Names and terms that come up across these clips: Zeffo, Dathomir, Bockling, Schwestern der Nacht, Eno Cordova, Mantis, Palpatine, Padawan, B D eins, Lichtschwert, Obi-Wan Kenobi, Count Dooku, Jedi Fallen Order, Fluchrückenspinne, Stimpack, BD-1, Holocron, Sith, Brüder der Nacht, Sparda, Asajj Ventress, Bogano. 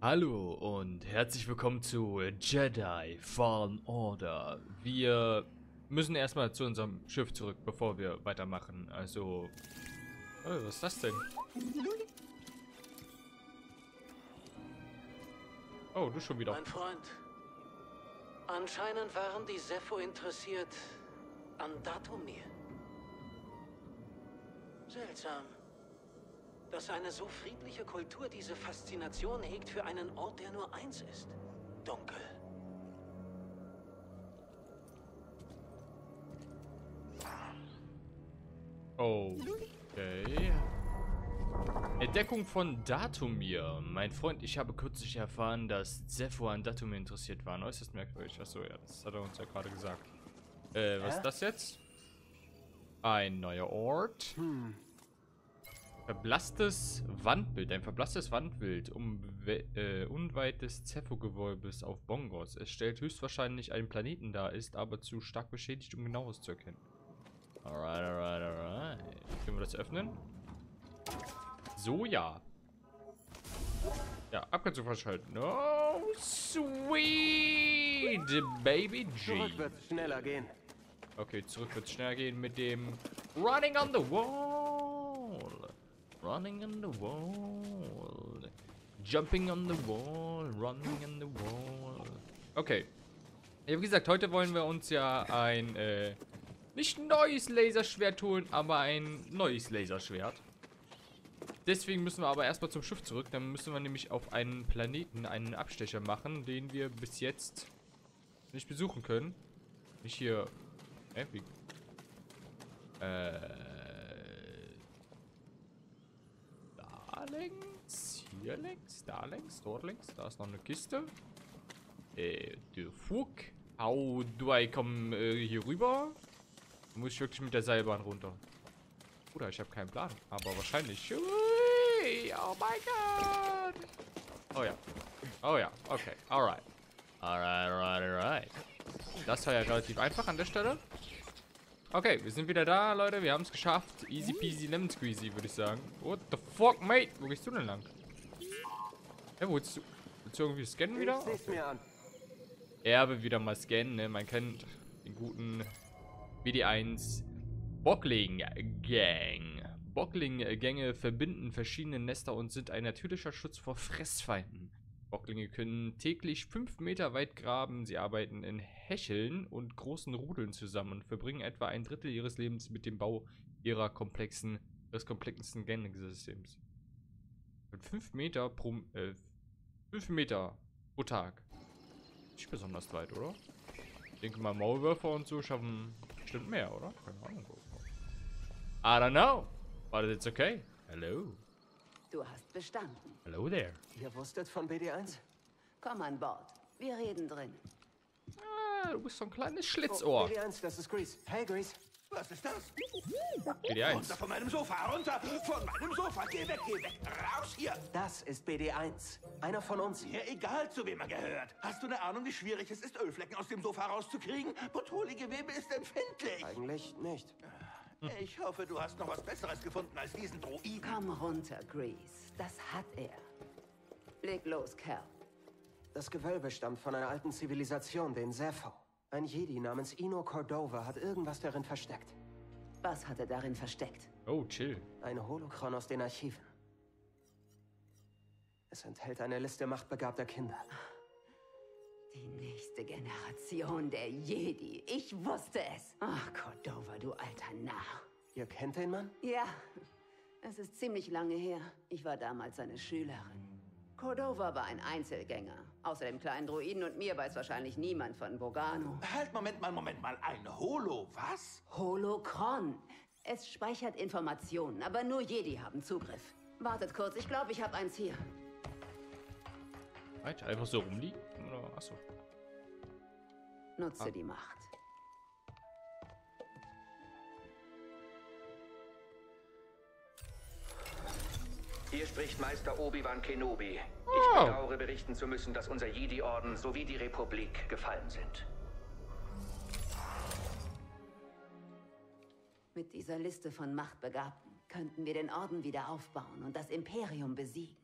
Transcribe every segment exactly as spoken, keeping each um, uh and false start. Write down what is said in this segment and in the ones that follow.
Hallo und herzlich willkommen zu Jedi Fallen Order. Wir müssen erstmal zu unserem Schiff zurück, bevor wir weitermachen. Also, oh, was ist das denn? Oh, du schon wieder. Mein Freund, anscheinend waren die Zeffo interessiert an Dathomir. Seltsam, dass eine so friedliche Kultur diese Faszination hegt für einen Ort, der nur eins ist. Dunkel. Okay. Entdeckung von Dathomir. Mein Freund, ich habe kürzlich erfahren, dass Zeffo an Dathomir interessiert waren. Äußerst merkwürdig. Achso, ja, das hat er uns ja gerade gesagt. Äh, was ist das jetzt? Ein neuer Ort. Hm. Verblasstes Wandbild. Ein verblasstes Wandbild um, äh, unweit des Zeffo-Gewölbes auf Bongos. Es stellt höchstwahrscheinlich einen Planeten dar, ist aber zu stark beschädigt, um genaues zu erkennen. Alright, alright, alright. Können wir das öffnen? So, ja. Ja, Abgrenzung verschalten. Oh, sweet baby G. Zurück wird schneller gehen. Okay, zurück wird schneller gehen mit dem Running on the Wall. Running on the Wall. Jumping on the Wall. Running on the Wall. Okay. Ja, wie gesagt, heute wollen wir uns ja ein, äh, nicht neues Laserschwert holen, aber ein neues Laserschwert. Deswegen müssen wir aber erstmal zum Schiff zurück. Dann müssen wir nämlich auf einen Planeten einen Abstecher machen, den wir bis jetzt nicht besuchen können. Nicht hier. Äh, wie? Äh. Da links, hier links, da links, dort links. Da ist noch eine Kiste. Äh, der Fuck. How do I come äh, hier rüber? Muss ich wirklich mit der Seilbahn runter? Oder ich habe keinen Plan, aber wahrscheinlich. Ui, oh mein Gott! Oh ja. Oh ja, okay. Alright. Alright, alright, alright. Das war ja relativ einfach an der Stelle. Okay, wir sind wieder da, Leute. Wir haben es geschafft. Easy peasy lemon squeezy, würde ich sagen. What the fuck, mate? Wo gehst du denn lang? Ja, wo willst du? Willst du irgendwie scannen wieder? Okay. Erbe wieder mal scannen, ne? Man kennt den guten B D eins. Bockling-Gang. Bockling-Gänge verbinden verschiedene Nester und sind ein natürlicher Schutz vor Fressfeinden. Bocklinge können täglich fünf Meter weit graben. Sie arbeiten in Hecheln und großen Rudeln zusammen und verbringen etwa ein Drittel ihres Lebens mit dem Bau ihrer komplexen, des komplexen Gängesystems. fünf Meter pro, äh, fünf Meter pro Tag. Nicht besonders weit, oder? Ich denke mal, Maulwürfe und so schaffen bestimmt mehr, oder? Keine Ahnung. I don't know, but it's okay. Hello. Du hast bestanden. Hello there. Ihr wusstet von B D eins? Komm an Bord, wir reden drin. Ah, du bist so ein kleines Schlitzohr. Oh, B D eins, das ist Grease. Hey Grease. Was ist das? B D eins. Runter von meinem Sofa, runter von meinem Sofa. Geh weg, geh weg, raus hier. Das ist B D eins. Einer von uns. Ja, egal, zu wem er gehört. Hast du eine Ahnung, wie schwierig es ist, Ölflecken aus dem Sofa rauszukriegen? Botulogewebe ist empfindlich. Eigentlich nicht. Ich hoffe, du hast noch was Besseres gefunden als diesen Droiden. Komm runter, Grease. Das hat er. Leg los, Kerl. Das Gewölbe stammt von einer alten Zivilisation, den Zeffo. Ein Jedi namens Eno Cordova hat irgendwas darin versteckt. Was hat er darin versteckt? Oh, chill. Ein Holocron aus den Archiven. Es enthält eine Liste machtbegabter Kinder. Die nächste Generation der Jedi. Ich wusste es. Ach, Cordova, du alter Narr. Ihr kennt den Mann? Ja. Es ist ziemlich lange her. Ich war damals seine Schülerin. Cordova war ein Einzelgänger. Außer dem kleinen Druiden und mir weiß wahrscheinlich niemand von Bogano. Halt, Moment mal, Moment mal. Ein Holo, was? Holocron. Es speichert Informationen, aber nur Jedi haben Zugriff. Wartet kurz, ich glaube, ich habe eins hier. Weiter, einfach so rumliegen? Achso. Nutze ah. die Macht. Hier spricht Meister Obi-Wan Kenobi. Oh. Ich bedauere, berichten zu müssen, dass unser Jedi-Orden sowie die Republik gefallen sind. Mit dieser Liste von Machtbegabten könnten wir den Orden wieder aufbauen und das Imperium besiegen.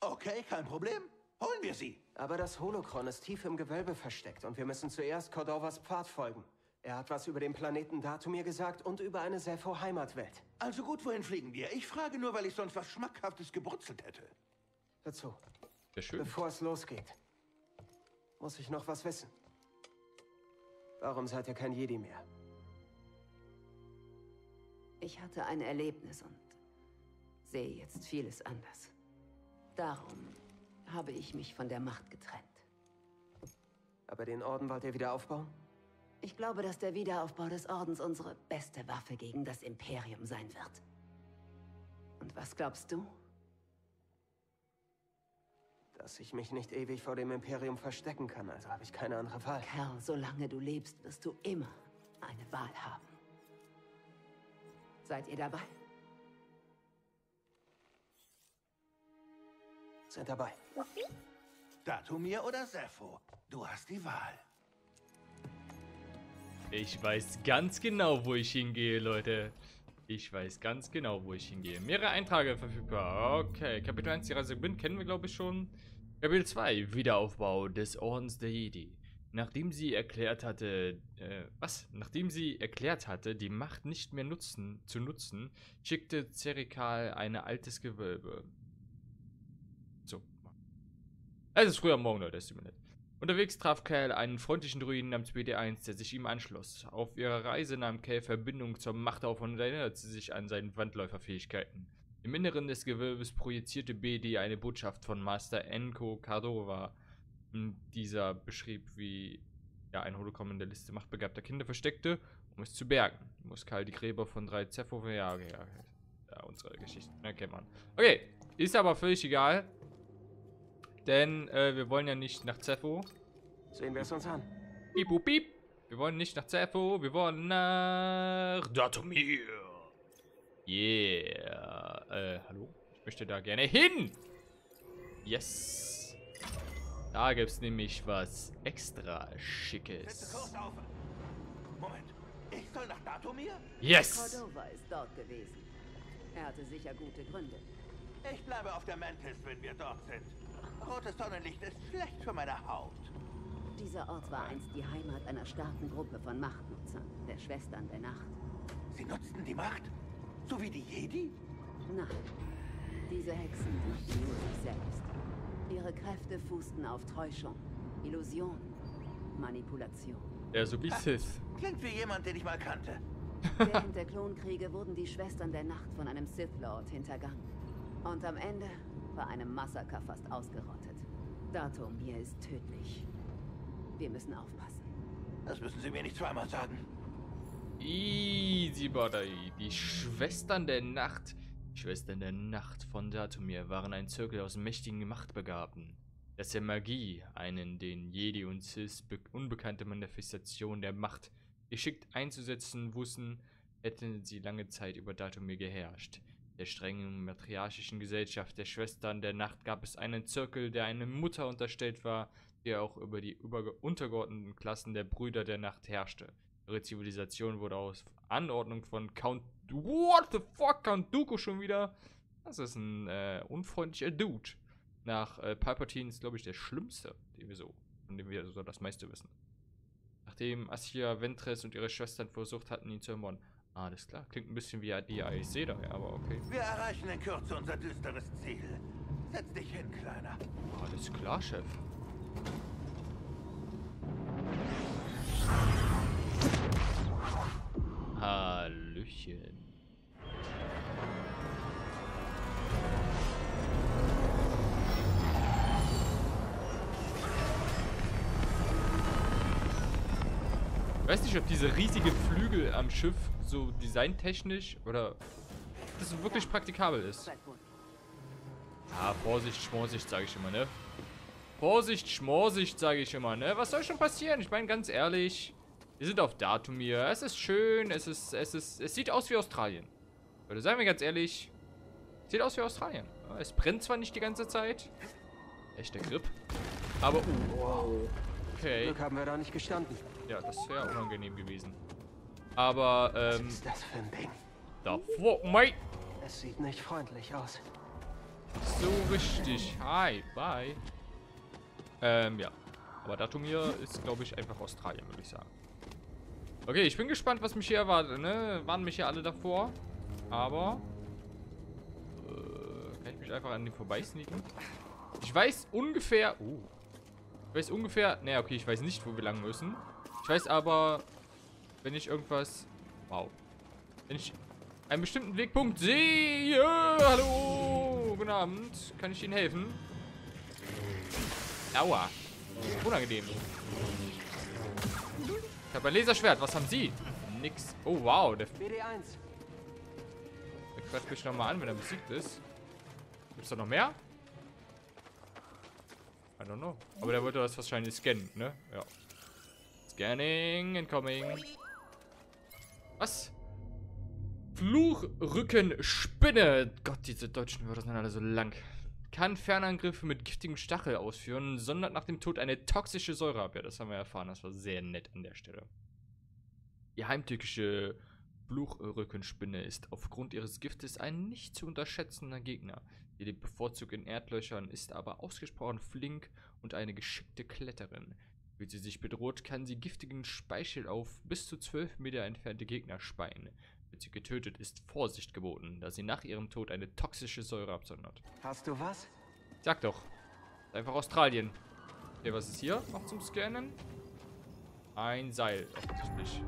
Okay, kein Problem. Holen wir sie! Aber das Holocron ist tief im Gewölbe versteckt und wir müssen zuerst Cordovas Pfad folgen. Er hat was über den Planeten Dathomir gesagt und über eine Zeffo-Heimatwelt. Also gut, wohin fliegen wir? Ich frage nur, weil ich sonst was Schmackhaftes gebrutzelt hätte. Hör zu. Sehr schön. Bevor es losgeht, muss ich noch was wissen. Warum seid ihr kein Jedi mehr? Ich hatte ein Erlebnis und sehe jetzt vieles anders. Darum habe ich mich von der Macht getrennt. Aber den Orden wollt ihr wieder aufbauen? Ich glaube, dass der Wiederaufbau des Ordens unsere beste Waffe gegen das Imperium sein wird. Und was glaubst du? Dass ich mich nicht ewig vor dem Imperium verstecken kann, also habe ich keine andere Wahl. Kerl, solange du lebst, wirst du immer eine Wahl haben. Seid ihr dabei? Sind dabei. Dathomir oder Zeffo, du hast die Wahl. Ich weiß ganz genau, wo ich hingehe, Leute. Ich weiß ganz genau, wo ich hingehe. Mehrere Einträge verfügbar. Okay, Kapitel eins, die Reise beginnt, kennen wir, glaube ich, schon. Kapitel zwei, Wiederaufbau des Ordens der Jedi. Nachdem sie erklärt hatte, äh, was? Nachdem sie erklärt hatte, die Macht nicht mehr nutzen, zu nutzen, schickte Zerikal ein altes Gewölbe. So. Es ist früh am Morgen, Leute, ist die Minute. Unterwegs traf Cal einen freundlichen Druiden namens B D eins, der sich ihm anschloss. Auf ihrer Reise nahm Cal Verbindung zur Macht auf und erinnerte sich an seine Wandläuferfähigkeiten. Im Inneren des Gewölbes projizierte B D eine Botschaft von Master Eno Cordova. Dieser beschrieb, wie er ein Holocron in der Liste machtbegabter Kinder versteckte, um es zu bergen. Muss Cal die Gräber von drei Zeffo verjagen. Ja, ja, unsere Geschichte. Na, kennt man. Okay, ist aber völlig egal. Denn äh, wir wollen ja nicht nach Zeffo. Sehen wir es uns an. Piep, piep. Wir wollen nicht nach Zeffo, wir wollen nach Dathomir. Yeah. Äh, hallo? Ich möchte da gerne hin. Yes. Da gibt's nämlich was extra Schickes. Moment. Ich soll nach Dathomir? Yes. Cordova ist dort gewesen. Er hatte sicher gute Gründe. Ich bleibe auf der Mantis, wenn wir dort sind. Rotes Sonnenlicht ist schlecht für meine Haut. Dieser Ort war einst die Heimat einer starken Gruppe von Machtnutzern, der Schwestern der Nacht. Sie nutzten die Macht? So wie die Jedi? Nein. Diese Hexen nutzten nur sich selbst. Ihre Kräfte fußten auf Täuschung, Illusion, Manipulation. Ja, so wie Sith. Klingt wie jemand, den ich mal kannte. Während der Klonkriege wurden die Schwestern der Nacht von einem Sith-Lord hintergangen. Und am Ende bei einem Massaker fast ausgerottet. Dathomir ist tödlich. Wir müssen aufpassen. Das müssen Sie mir nicht zweimal sagen. Easy, Buddy. Die Schwestern der Nacht. Die Schwestern der Nacht von Dathomir waren ein Zirkel aus mächtigen Machtbegabten, das der Magie, einen den Jedi und Sith unbekannte Manifestation der Macht, geschickt einzusetzen wussten, hätten sie lange Zeit über Dathomir geherrscht. Der strengen matriarchischen Gesellschaft der Schwestern der Nacht gab es einen Zirkel, der einer Mutter unterstellt war, der auch über die untergeordneten Klassen der Brüder der Nacht herrschte. Ihre Zivilisation wurde aus Anordnung von Count... What the fuck, Count Dooku schon wieder? Das ist ein äh, unfreundlicher Dude. Nach äh, Palpatine ist, glaube ich, der Schlimmste, den wir so, von dem wir so das meiste wissen. Nachdem Asajj Ventress und ihre Schwestern versucht hatten, ihn zu ermorden. Alles klar, klingt ein bisschen wie A D I, ich sehe da ja, aber okay. Wir erreichen in Kürze unser düsteres Ziel. Setz dich hin, Kleiner. Alles klar, Chef. Hallöchen. Ich weiß nicht, ob diese riesige Flügel am Schiff so designtechnisch oder das wirklich praktikabel ist. Ah, Vorsicht, Schmorsicht, sage ich immer, ne? Vorsicht, Schmorsicht, sage ich immer, ne? Was soll schon passieren? Ich meine, ganz ehrlich, wir sind auf Dathomir. Es ist schön, es ist, es ist, es sieht aus wie Australien. Leute, seien wir ganz ehrlich, sieht aus wie Australien. Es brennt zwar nicht die ganze Zeit, echter Grip, aber uh, okay. Glück haben wir da nicht gestanden. Ja, das wäre unangenehm gewesen. Aber, ähm... was ist das für ein Ding? Da vor... Mei! Es sieht nicht freundlich aus. So richtig. Hi, bye. Ähm, ja. Aber Dathomir ist, glaube ich, einfach Australien, würde ich sagen. Okay, ich bin gespannt, was mich hier erwartet, ne? Waren mich ja alle davor. Aber... Äh, kann ich mich einfach an den vorbeisneaken? Ich weiß ungefähr... Oh. Ich weiß ungefähr... Naja, okay, ich weiß nicht, wo wir lang müssen. Ich weiß aber... Wenn ich irgendwas... Wow. Wenn ich einen bestimmten Wegpunkt sehe... Hallo! Guten Abend. Kann ich Ihnen helfen? Aua. Unangenehm. Ich habe ein Laserschwert. Was haben Sie? Nix. Oh, wow. Der B D eins. Der quatscht mich nochmal an, wenn er besiegt ist. Gibt es da noch mehr? I don't know. Aber der wollte das wahrscheinlich scannen, ne? Ja. Scanning, incoming. Was? Fluchrückenspinne. Gott, diese deutschen Wörter sind alle so lang. Kann Fernangriffe mit giftigem Stachel ausführen, sondert nach dem Tod eine toxische Säure ab. Ja, das haben wir erfahren. Das war sehr nett an der Stelle. Die heimtückische Fluchrückenspinne ist aufgrund ihres Giftes ein nicht zu unterschätzender Gegner. Sie lebt bevorzugt in Erdlöchern, ist aber ausgesprochen flink und eine geschickte Kletterin. Fühlt sie sich bedroht, kann sie giftigen Speichel auf bis zu zwölf Meter entfernte Gegner speien. Wenn sie getötet ist, Vorsicht geboten, da sie nach ihrem Tod eine toxische Säure absondert. Hast du was? Sag doch. Einfach Australien. Okay, was ist hier noch zum Scannen? Ein Seil, offensichtlich.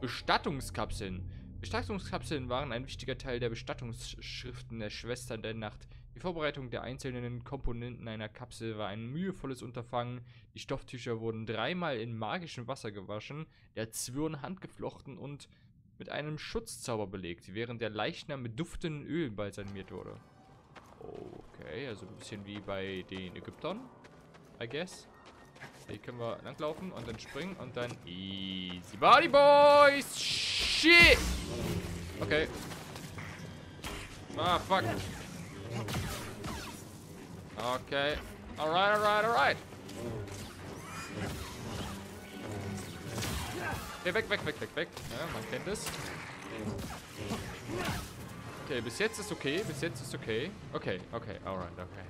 Bestattungskapseln. Bestattungskapseln waren ein wichtiger Teil der Bestattungsschriften der Schwestern der Nacht. Die Vorbereitung der einzelnen Komponenten einer Kapsel war ein mühevolles Unterfangen. Die Stofftücher wurden dreimal in magischem Wasser gewaschen, der Zwirn handgeflochten und mit einem Schutzzauber belegt, während der Leichnam mit duftenden Ölen balsamiert wurde. Okay, also ein bisschen wie bei den Ägyptern, I guess. Hier können wir langlaufen und dann springen und dann... Easy Body Boys! Shit! Okay. Ah, fuck. Okay. Alright, alright, alright. Okay, weg, weg, weg, weg, weg. Ja, man kennt es. Okay, bis jetzt ist okay, bis jetzt ist okay. Okay, okay, alright, okay.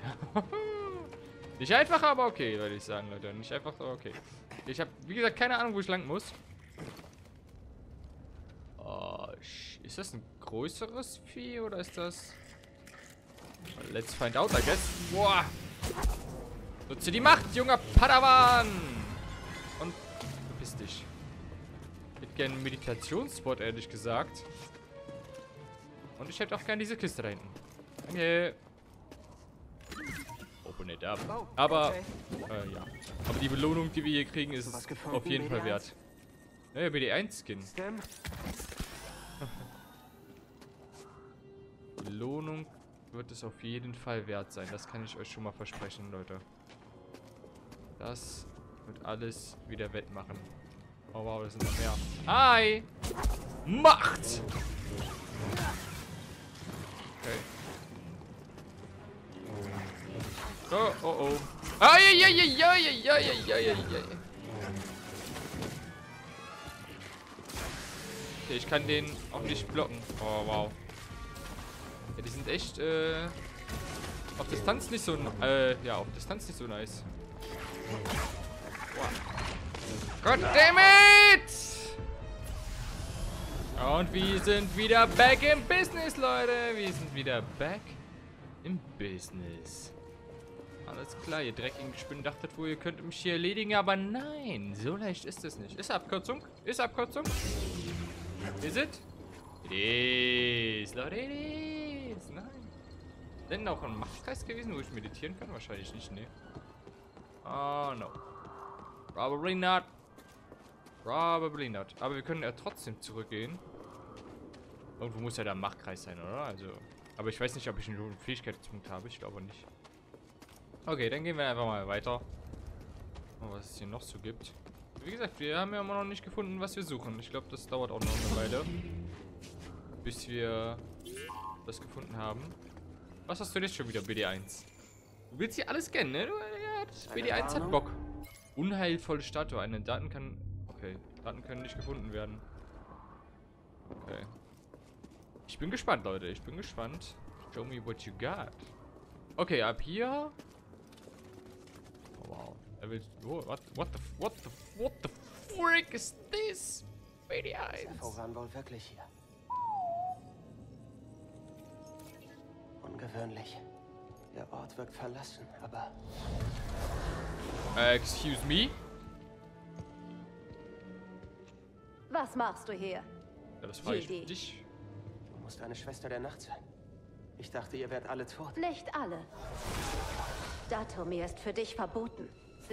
Nicht einfach, aber okay, würde ich sagen, Leute. Nicht einfach, aber okay. Ich habe, wie gesagt, keine Ahnung, wo ich lang muss. Oh, ist das ein größeres Vieh oder ist das... Let's find out, I guess. Boah. Nutze die Macht, junger Padawan. Und verpiss dich. Ich hätte gerne einen Meditationsspot, ehrlich gesagt. Und ich hätte auch gerne diese Kiste da hinten. Danke. Open it up. Aber, äh, ja. Aber die Belohnung, die wir hier kriegen, ist auf jeden Fall wert. Naja, B D eins Skin. Belohnung wird es auf jeden Fall wert sein. Das kann ich euch schon mal versprechen, Leute. Das wird alles wieder wettmachen. Oh wow, das sind noch mehr. Hi! Macht! Okay. Oh, oh, oh. Eieieiei. Okay, ich kann den auch nicht blocken. Oh wow. Ja, die sind echt, äh... auf Distanz nicht so... Äh, ja, auf Distanz nicht so nice. Wow. God damn it! Und wir sind wieder back im Business, Leute. Wir sind wieder back im Business. Alles klar, ihr dreckigen Spinnen dachtet wohl, ihr könnt mich hier erledigen, aber nein, so leicht ist es nicht. Ist Abkürzung? Ist Abkürzung? Is it? It is, Leute, it is. Nein. Denn auch ein Machtkreis gewesen, wo ich meditieren kann? Wahrscheinlich nicht, ne? Oh, no. Probably not. Probably not. Aber wir können ja trotzdem zurückgehen. Irgendwo muss ja der Machtkreis sein, oder? Also. Aber ich weiß nicht, ob ich einen Fähigkeitspunkt habe. Ich glaube nicht. Okay, dann gehen wir einfach mal weiter. Und was es hier noch so gibt. Wie gesagt, wir haben ja immer noch nicht gefunden, was wir suchen. Ich glaube, das dauert auch noch eine Weile. Bis wir das gefunden haben. Was hast du jetzt schon wieder, B D eins? Du willst hier alles scannen, ne? Ja, B D eins hat Bock. Unheilvolle Statue. Eine Daten kann... Okay, Daten können nicht gefunden werden. Okay. Ich bin gespannt, Leute. Ich bin gespannt. Show me what you got. Okay, ab hier... Oh, wow. willst du... Oh, what, what the... What the... What the frick is this? B D eins. Zeffo waren wohl wirklich hier. Ungewöhnlich. Der Ort wirkt verlassen, aber... Uh, excuse me? Was machst du hier? Ja, das war ich für dich. Du musst eine Schwester der Nacht sein. Ich dachte, ihr wärt alle tot. Nicht alle. Dathomir ist für dich verboten.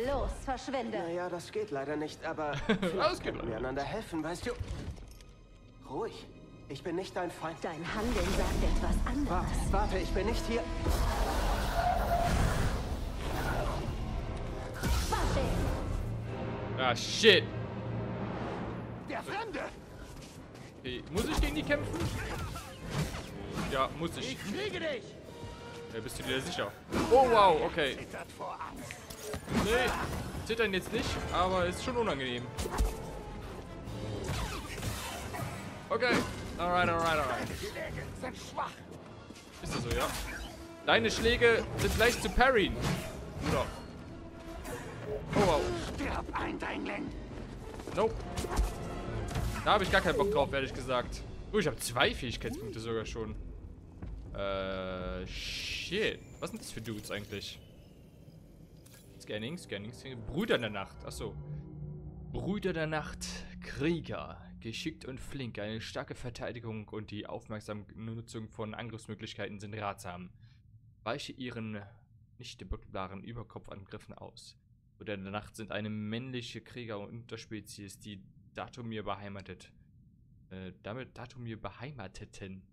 Los, verschwinde. Naja, das geht leider nicht, aber vielleicht können wir einander helfen, weißt du? Ruhig. Ich bin nicht dein Feind. Dein Handeln sagt etwas anderes. Warte, warte, ich bin nicht hier. Warte. Ah, shit. Der Fremde. Okay. Muss ich gegen die kämpfen? Ja, muss ich. Ich kriege dich. Ja, bist du dir sicher? Oh, wow, okay. Nee, zittern jetzt nicht, aber ist schon unangenehm. Okay, alright, alright, alright. Ist das so, ja? Deine Schläge sind leicht zu parryen. Oder? Oh, wow. Stirb ein, Deingling. Nope. Da habe ich gar keinen Bock drauf, ehrlich gesagt. Oh, ich habe zwei Fähigkeitspunkte sogar schon. Äh, shit. Was sind das für Dudes eigentlich? Scanning, Scanning, Scanning. Brüder der Nacht. Achso. Brüder der Nacht. Krieger. Geschickt und flink, eine starke Verteidigung und die aufmerksame Nutzung von Angriffsmöglichkeiten sind ratsam. Weiche ihren nicht beglückbaren Überkopfangriffen aus. Brüder der Nacht sind eine männliche Krieger- und Unterspezies, die Dathomir beheimatet. Äh, damit Dathomir beheimateten.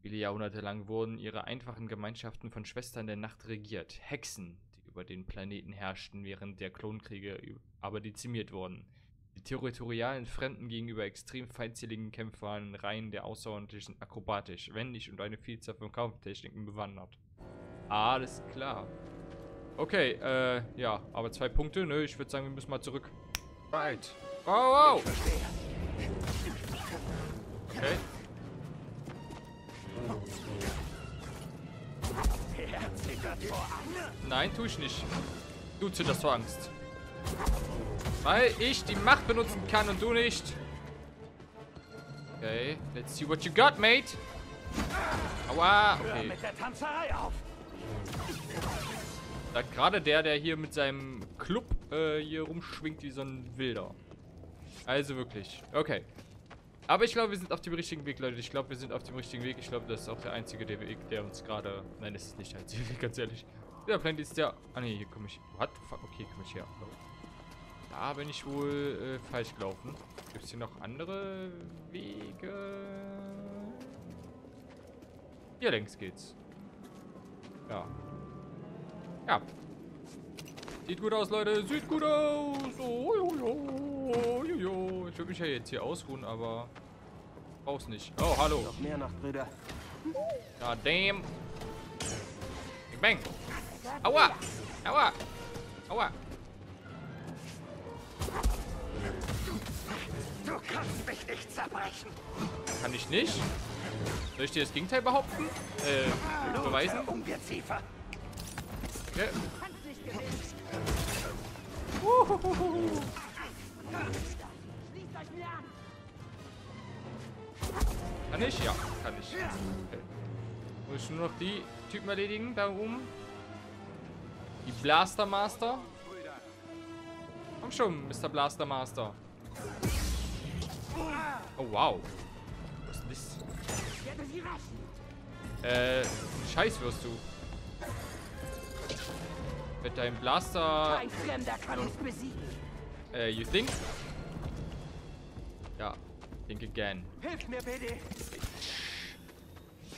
Viele Jahrhunderte lang wurden ihre einfachen Gemeinschaften von Schwestern der Nacht regiert. Hexen, die über den Planeten herrschten, während der Klonkriege aber dezimiert wurden. Die territorialen Fremden gegenüber extrem feindseligen Kämpfer waren in Reihen der außerordentlichen akrobatisch, wendig und eine Vielzahl von Kampftechniken bewandert. Alles klar. Okay, äh, ja, aber zwei Punkte, ne? Ich würde sagen, wir müssen mal zurück. Right. Oh, wow. Okay. Nein, tue ich nicht. Du zitterst vor Angst. Weil ich die Macht benutzen kann und du nicht. Okay, let's see what you got, mate. Aua, okay. Sagt gerade der, der hier mit seinem Club äh, hier rumschwingt wie so ein Wilder. Also wirklich, okay. Aber ich glaube, wir sind auf dem richtigen Weg, Leute. Ich glaube, wir sind auf dem richtigen Weg. Ich glaube, das ist auch der einzige der Weg, der uns gerade... Nein, das ist nicht der einzige Weg, ganz ehrlich. Der Planet ist ja... Ah, ne, hier komme ich... What the fuck? Okay, komme ich hier. Da bin ich wohl äh, falsch gelaufen. Gibt es hier noch andere Wege? Hier längs geht's. Ja. Ja. Sieht gut aus, Leute. Sieht gut aus. Oh, jo, jo, jo, jo. Ich würde mich ja jetzt hier ausruhen, aber... Brauch's nicht. Oh, hallo. Noch mehr nach Brüder. God damn. Bang. Aua. Aua. Aua. Du kannst mich nicht zerbrechen. Kann ich nicht? Soll ich dir das Gegenteil behaupten? Äh, beweisen? Okay. Kann ich? Ja, kann ich. Okay. Muss ich nur noch die Typen erledigen, da oben. Die Blastermaster. Komm schon, Mister Blastermaster. Oh, wow. Was ist das? Äh, Scheiß wirst du. Mit deinem Blaster... Ein Fremder kann uns besiegen. Äh, you think? Ja, think again. Hilf mir, B D.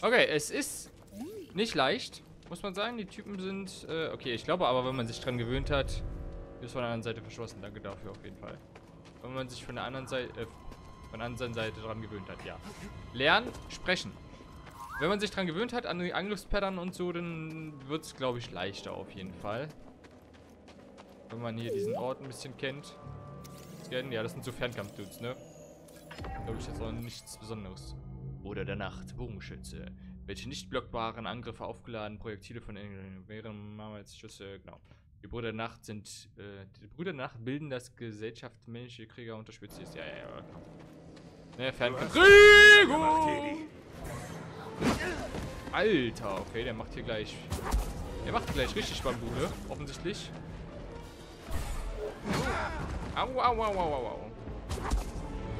Okay, es ist nicht leicht, muss man sagen. Die Typen sind... Äh, okay, ich glaube aber, wenn man sich dran gewöhnt hat... Ist von der anderen Seite verschlossen, danke dafür auf jeden Fall. Wenn man sich von der anderen Seite äh, von der anderen Seite dran gewöhnt hat, ja. Lernen, sprechen. Wenn man sich dran gewöhnt hat, an die Angriffspattern und so, dann wird es, glaube ich, leichter auf jeden Fall. Wenn man hier diesen Ort ein bisschen kennt. Ja, das sind so Fernkampf-Dudes, ne? Glaube ich jetzt auch nichts Besonderes. Oder der Nacht, Bogenschütze. Welche nicht blockbaren Angriffe aufgeladen, Projektile von mehreren Schüsse, genau. Die Brüder der Nacht sind. Äh, die Brüder der Nacht bilden das Gesellschaft männliche Krieger unter Spezies. Ja, ja, ja. Ne, Fernkampf. Alter, okay, der macht hier gleich. Der macht gleich richtig Bambule, offensichtlich. Au, au, au, au, au, au.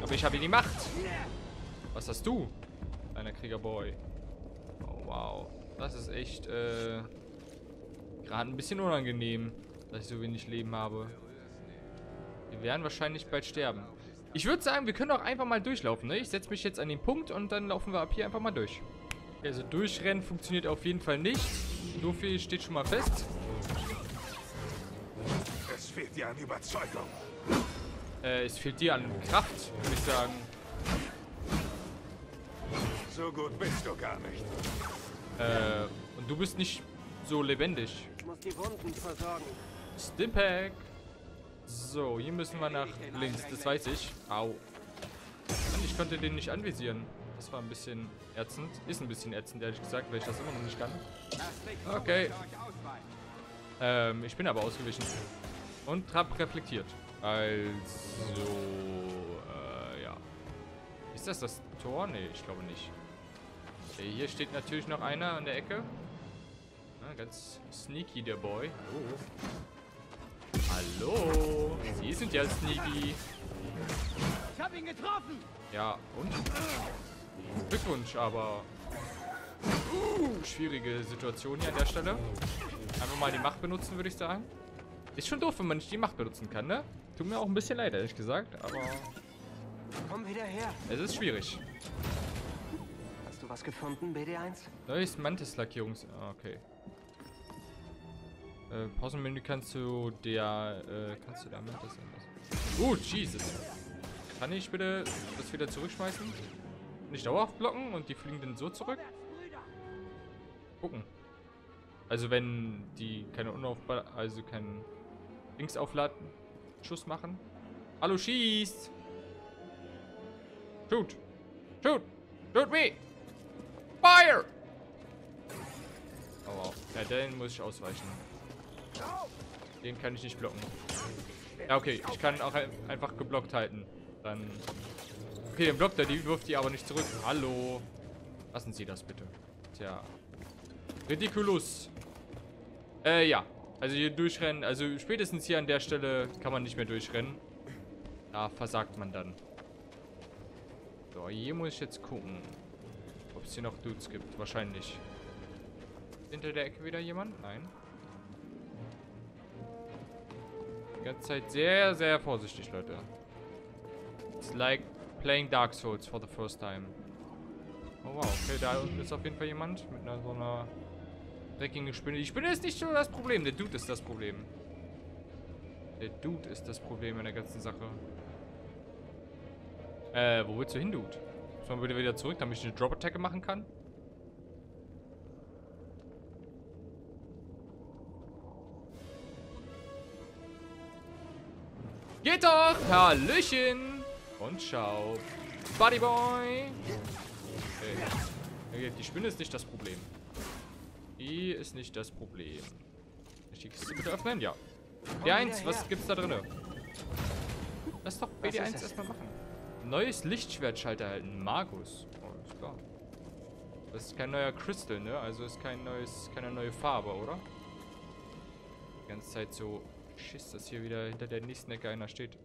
Aber ich habe ihn die Macht. Was hast du? Kleiner Kriegerboy. Oh, wow. Das ist echt, äh... gerade ein bisschen unangenehm, dass ich so wenig Leben habe. Wir werden wahrscheinlich bald sterben. Ich würde sagen, wir können auch einfach mal durchlaufen, ne? Ich setze mich jetzt an den Punkt und dann laufen wir ab hier einfach mal durch. Also durchrennen funktioniert auf jeden Fall nicht. So viel steht schon mal fest. Es fehlt dir an Überzeugung. Äh, es fehlt dir an Kraft, würde ich sagen. So gut bist du gar nicht. Äh, und du bist nicht so lebendig. Ich muss die Wunden versorgen. Stimpack. So, hier müssen wir nach links, das weiß ich. Au. Ich konnte den nicht anvisieren. Das war ein bisschen ätzend. Ist ein bisschen ätzend, ehrlich gesagt, weil ich das immer noch nicht kann. Okay. Ähm, ich bin aber ausgewichen. Und hab reflektiert. Also, äh, ja. Ist das das Tor? Nee, ich glaube nicht. Okay, hier steht natürlich noch einer in der Ecke. Ah, ganz sneaky, der Boy. Hallo. Hallo. Sie sind ja sneaky. Ich hab ihn getroffen. Ja, und? Glückwunsch, aber... Uh, schwierige Situation hier an der Stelle. Einfach mal die Macht benutzen, würde ich sagen. Ist schon doof, wenn man nicht die Macht benutzen kann, ne? Tut mir auch ein bisschen leid, ehrlich gesagt, aber... Komm wieder her. Es ist schwierig. Hast du was gefunden, B D eins? Neues Mantis-Lackierungs... Okay. Äh, Pausenmenü kannst du der... Äh, kannst du der Mantis anders... Oh, Jesus. Kann ich bitte das wieder zurückschmeißen? Nicht dauerhaft blocken und die fliegen dann so zurück? Gucken. Also wenn die keine Unaufba... Also keinen Dings aufladen... Schuss machen. Hallo, schießt! Shoot! Shoot! Shoot me! Fire! Oh wow. Ja, den muss ich ausweichen. Den kann ich nicht blocken. Ja, okay. Ich kann auch einfach geblockt halten. Dann... Okay, den blockt er. Die wirft die aber nicht zurück. Hallo! Lassen Sie das bitte. Tja. Ridiculous. Äh, ja. Also hier durchrennen. Also spätestens hier an der Stelle kann man nicht mehr durchrennen. Da versagt man dann. So, hier muss ich jetzt gucken, ob es hier noch Dudes gibt. Wahrscheinlich. Hinter der Ecke wieder jemand? Nein. Die ganze Zeit sehr, sehr vorsichtig, Leute. It's like playing Dark Souls for the first time. Oh wow, okay, da ist auf jeden Fall jemand mit einer so einer dreckigen Spinne. Die Spinne ist nicht so das Problem, der Dude ist das Problem. Der Dude ist das Problem in der ganzen Sache. Äh, wo willst du hin, Dude? Sollen wir wieder zurück, damit ich eine Drop-Attacke machen kann? Geht doch! Hallöchen! Und ciao. Bodyboy! Okay. Die Spinne ist nicht das Problem. Die ist nicht das Problem. Kann ich die Kiste bitte öffnen? Ja. B D eins, was gibt's da drin? Lass doch B D eins erstmal machen. Neues Lichtschwertschalter erhalten. Magus. Oh, ist klar. Das ist kein neuer Crystal, ne? Also ist kein neues, keine neue Farbe, oder? Die ganze Zeit so. Schiss, dass hier wieder hinter der nächsten Ecke einer steht.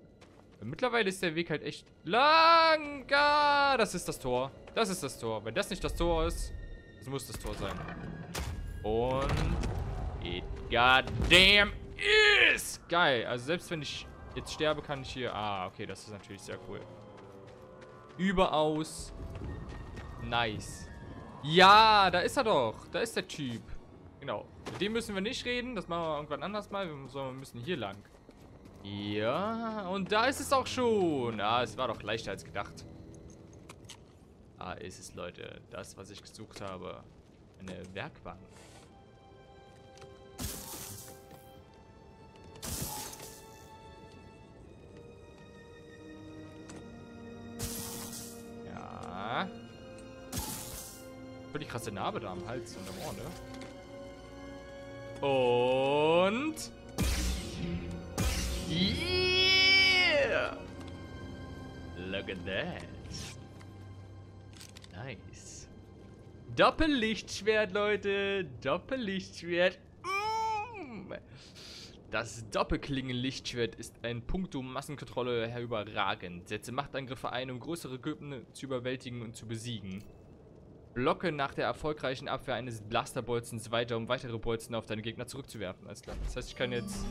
Mittlerweile ist der Weg halt echt lang. Ah, das ist das Tor. Das ist das Tor. Wenn das nicht das Tor ist, das muss das Tor sein. Und it goddamn is geil. Also selbst wenn ich jetzt sterbe, kann ich hier... Ah, okay, das ist natürlich sehr cool. Überaus nice. Ja, da ist er doch. Da ist der Typ. Genau. Mit dem müssen wir nicht reden. Das machen wir irgendwann anders mal. Wir müssen hier lang. Ja, und da ist es auch schon. Ah, es war doch leichter als gedacht. Da ist es, Leute. Das, was ich gesucht habe. Eine Werkbank. Ja. Völlig krasse Narbe da am Hals und am Ohr, ne? Und... Yeah! Look at that. Nice. Doppellichtschwert, Leute. Doppellichtschwert. Mm. Das Doppelklingen-Lichtschwert ist ein Punktum Massenkontrolle herüberragend. Setze Machtangriffe ein, um größere Gruppen zu überwältigen und zu besiegen. Blocke nach der erfolgreichen Abwehr eines Blasterbolzens weiter, um weitere Bolzen auf deine Gegner zurückzuwerfen. Alles klar. Das heißt, ich kann jetzt...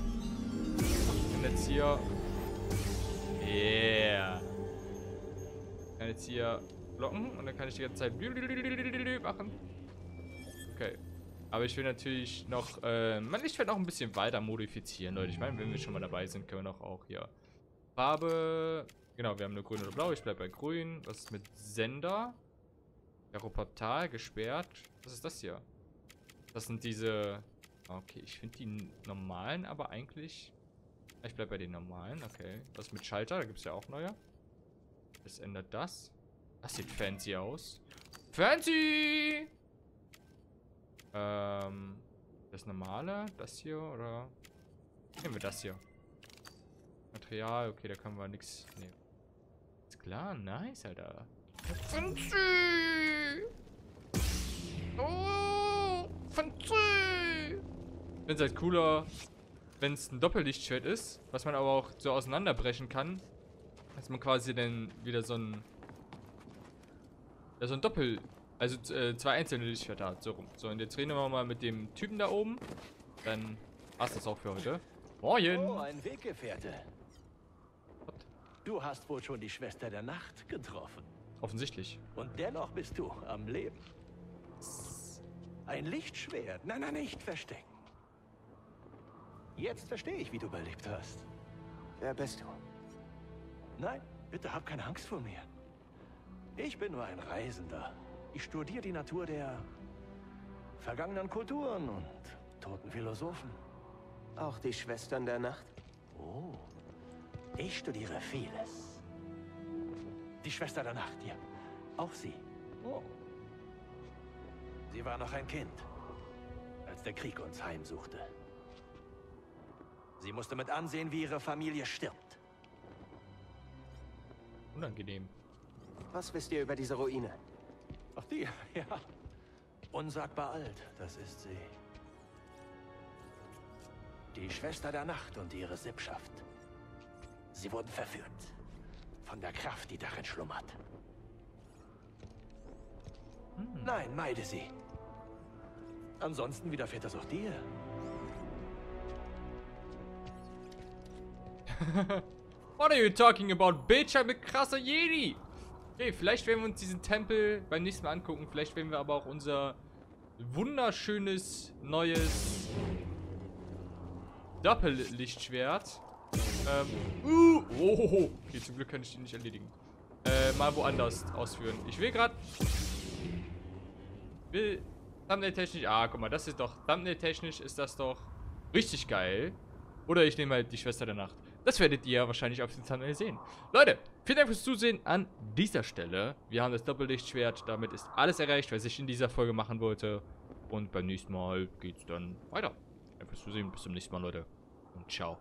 Ich kann jetzt hier... Yeah. Ich kann jetzt hier blocken und dann kann ich die ganze Zeit machen. Okay. Aber ich will natürlich noch, äh, mein Lichtschwert noch ein bisschen weiter modifizieren, Leute. Ich meine, wenn wir schon mal dabei sind, können wir noch auch hier Farbe. Genau, wir haben nur grün oder blau. Ich bleibe bei grün. Was ist mit Sender? Aeroportal, gesperrt. Was ist das hier? Das sind diese... Okay, ich finde die normalen, aber eigentlich... Ich bleibe bei den normalen, okay. Was ist mit Schalter? Da gibt es ja auch neue. Das ändert das. Das sieht fancy aus. Fancy! Ähm, das normale, das hier, oder? Nehmen wir das hier. Material, okay, da können wir nichts nehmen. Ist klar, nice, Alter. Fancy! Oh, fancy! Ich find's halt cooler, wenn es ein Doppellichtschwert ist, was man aber auch so auseinanderbrechen kann, dass man quasi dann wieder so ein, ja, so ein Doppel... Also äh, zwei einzelne Lichtschwerter hat, so rum. So, und jetzt reden wir mal mit dem Typen da oben. Dann war's das auch für heute. Moin! Oh, ein Weggefährte. What? Du hast wohl schon die Schwester der Nacht getroffen. Offensichtlich. Und dennoch bist du am Leben. Ein Lichtschwert. Nein, nein, nicht verstecken. Jetzt verstehe ich, wie du überlebt hast. Wer bist du? Nein, bitte hab keine Angst vor mir. Ich bin nur ein Reisender. Ich studiere die Natur der vergangenen Kulturen und toten Philosophen. Auch die Schwestern der Nacht? Oh, ich studiere vieles. Die Schwester der Nacht, ja. Auch sie. Oh. Sie war noch ein Kind, als der Krieg uns heimsuchte. Sie musste mit ansehen, wie ihre Familie stirbt. Unangenehm. Was wisst ihr über diese Ruine? Ach, die, ja. Unsagbar alt, das ist sie. Die Schwester der Nacht und ihre Sippschaft. Sie wurden verführt. Von der Kraft, die darin schlummert. Hm. Nein, meide sie. Ansonsten widerfährt das auch dir. What are you talking about, bitch? I'm a krasser Jedi! Hey, vielleicht werden wir uns diesen Tempel beim nächsten Mal angucken. Vielleicht werden wir aber auch unser wunderschönes, neues Doppellichtschwert. Ähm, uh, oh, okay, zum Glück kann ich den nicht erledigen. Äh, mal woanders ausführen. Ich will gerade... will... Thumbnail-technisch... Ah, guck mal, das ist doch... Thumbnail-technisch ist das doch richtig geil. Oder ich nehme halt die Schwester der Nacht. Das werdet ihr wahrscheinlich auf dem Thumbnail sehen. Leute, vielen Dank fürs Zusehen an dieser Stelle. Wir haben das Doppellichtschwert. Damit ist alles erreicht, was ich in dieser Folge machen wollte. Und beim nächsten Mal geht's dann weiter. Danke fürs Zusehen. Bis zum nächsten Mal, Leute. Und ciao.